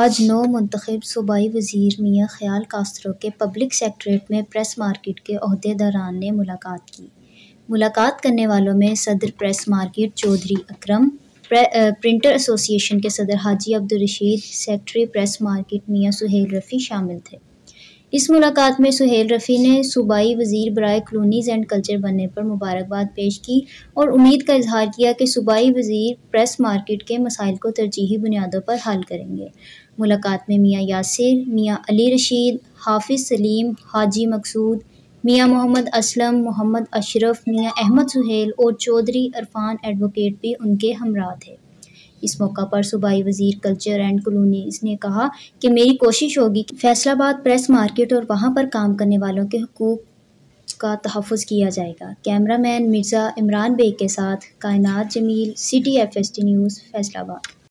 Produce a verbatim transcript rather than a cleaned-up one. आज नौ मुंतखब सूबाई वज़ीर मियां ख्याल कास्तरों के पब्लिक सेक्रेटरीट में प्रेस मार्केट के अहदेदारान ने मुलाकात की। मुलाकात करने वालों में सदर press market Chaudhry Akram, printer association के सदर Haji Abdul Rashid, secretary press market Mian Suhail Rafi शामिल थे। इस मुलाकात में सुहेल रफ़ी ने सूबाई वज़ीर बराए कलोनीज़ एंड कल्चर बनने पर मुबारकबाद पेश की और उम्मीद का इजहार किया कि सूबाई वज़ीर प्रेस मार्केट के मसाइल को तरजीही बुनियादों पर हल करेंगे। मुलाकात में मियां यासिर, मियां अली रशीद, हाफिज सलीम, हाजी मकसूद, मियां मोहम्मद असलम, मोहम्मद अशरफ, मियां अहमद सुहेल और चौधरी अरफान एडवोकेट भी उनके हमरा थे। इस मौका पर सूबाई वज़ीर कल्चर एंड कलोनीज़ ने कहा कि मेरी कोशिश होगी कि फैसलाबाद प्रेस मार्केट और वहाँ पर काम करने वालों के हकूक़ का तहफ़्फ़ुज़ किया जाएगा। कैमरामैन मिर्ज़ा इमरान बेग के साथ Kainat Jameel, city F S T news, Faisalabad.